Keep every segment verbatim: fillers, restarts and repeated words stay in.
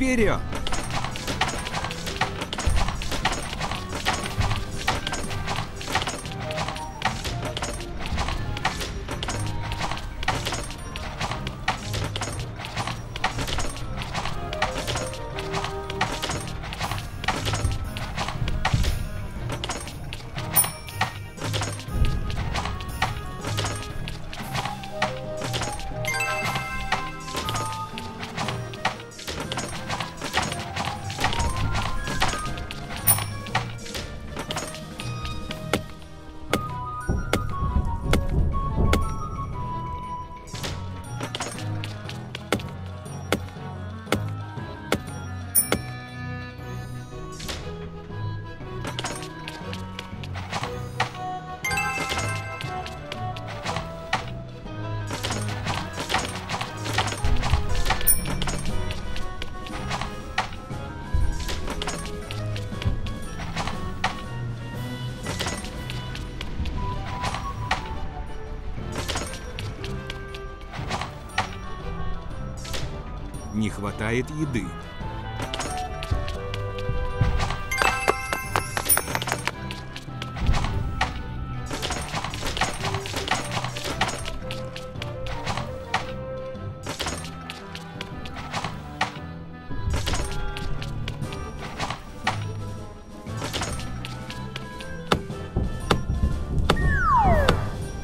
Вперед! Не хватает еды. Не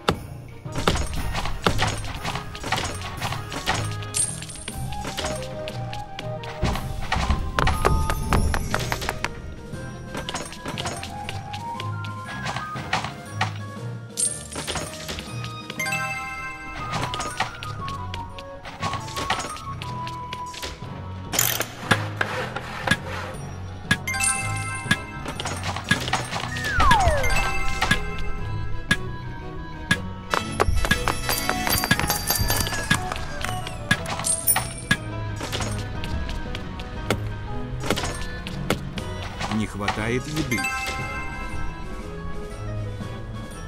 хватает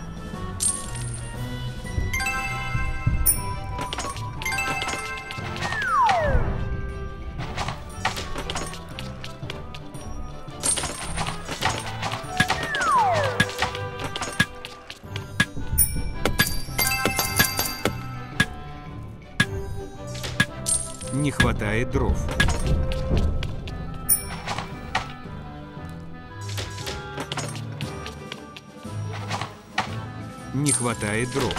еды. Не хватает дров. Не хватает дров.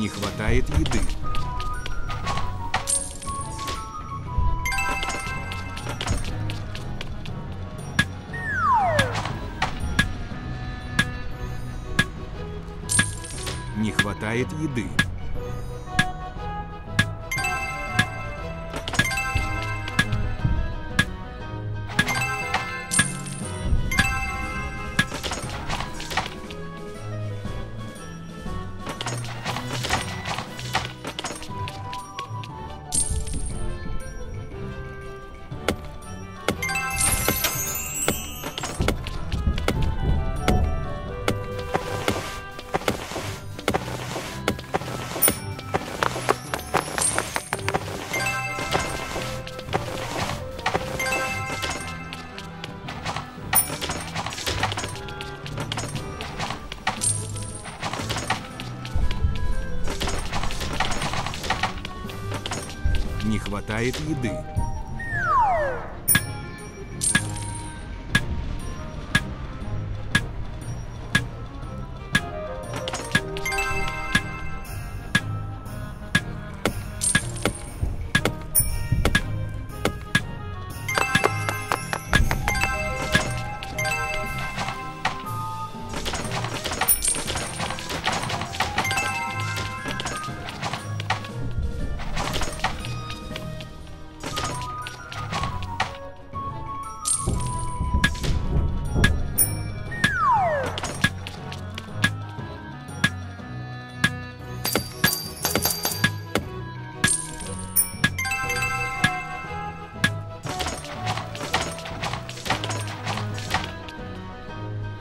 Не хватает еды. Не хватает еды. Не хватает еды.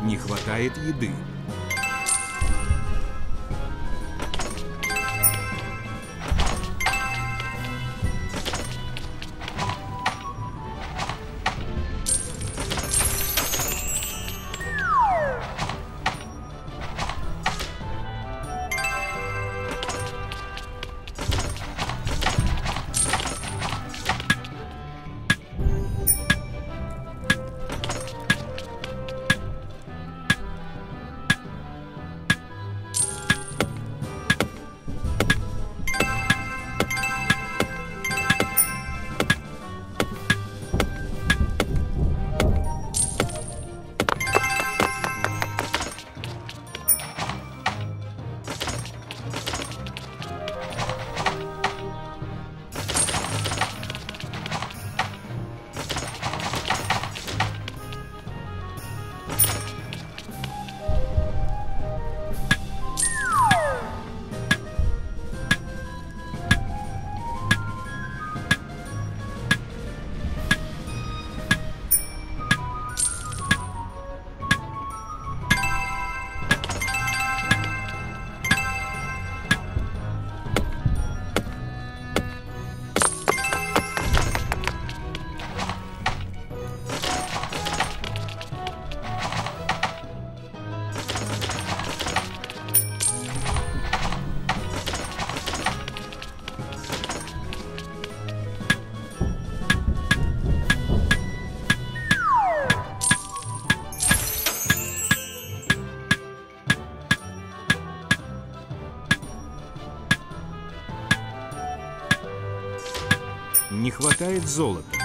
Не хватает еды. Не хватает золота.